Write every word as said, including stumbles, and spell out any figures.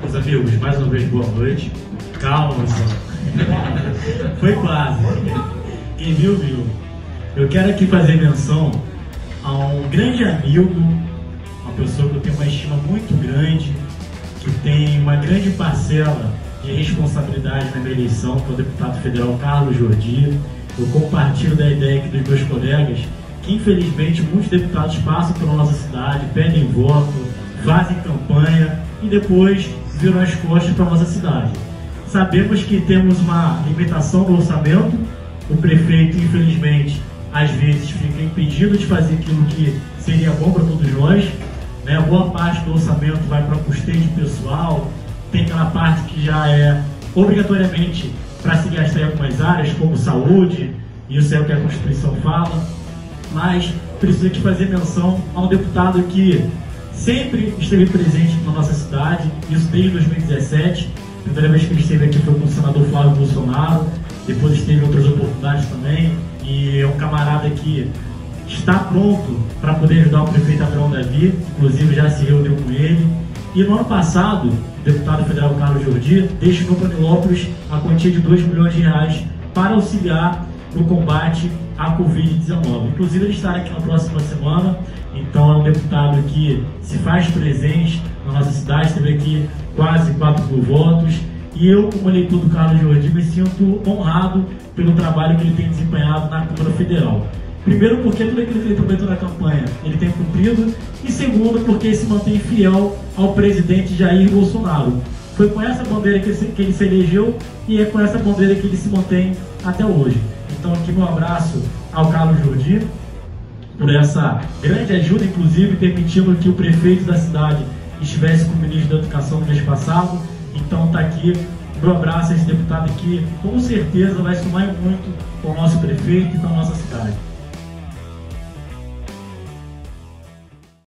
Meus amigos, mais uma vez, boa noite. Calma, só. Foi quase. Quem viu, viu. Eu quero aqui fazer menção a um grande amigo, uma pessoa que eu tenho uma estima muito grande, que tem uma grande parcela de responsabilidade na minha eleição, que é o deputado federal Carlos Jordy. Eu compartilho da ideia aqui dos meus colegas, que infelizmente muitos deputados passam pela nossa cidade, pedem voto, fazem campanha e depois viram as costas para a nossa cidade. Sabemos que temos uma limitação do orçamento, o prefeito infelizmente às vezes fica impedido de fazer aquilo que seria bom para todos nós, né? Boa parte do orçamento vai para custeio de pessoal, tem aquela parte que já é obrigatoriamente para se gastar em algumas áreas, como saúde, isso é o que a Constituição fala, mas preciso de fazer menção a um deputado que sempre esteve presente na nossa cidade, isso desde dois mil e dezessete, a primeira vez que ele esteve aqui foi com o senador Flávio Bolsonaro, depois teve outras oportunidades também, e é um camarada que está pronto para poder ajudar o prefeito Abraão Davi, inclusive já se reuniu com ele, e no ano passado, o deputado federal Carlos Jordy destinou para Nilópolis a quantia de dois milhões de reais para auxiliar no combate à Covid dezenove. Inclusive ele estará aqui na próxima semana, então é um deputado que se faz presente na nossa cidade, teve aqui quase quatro mil votos, e eu, como eleitor do Carlos Jordy, me sinto honrado pelo trabalho que ele tem desempenhado na Câmara Federal. Primeiro, porque tudo aquilo que ele prometeu na campanha ele tem cumprido, e segundo, porque ele se mantém fiel ao presidente Jair Bolsonaro. Foi com essa bandeira que ele se elegeu e é com essa bandeira que ele se mantém até hoje. Então aqui meu abraço ao Carlos Jordy por essa grande ajuda, inclusive permitindo que o prefeito da cidade estivesse com o ministro da Educação no mês passado. Então está aqui meu abraço a esse deputado que com certeza vai somar muito com o nosso prefeito e com a nossa cidade.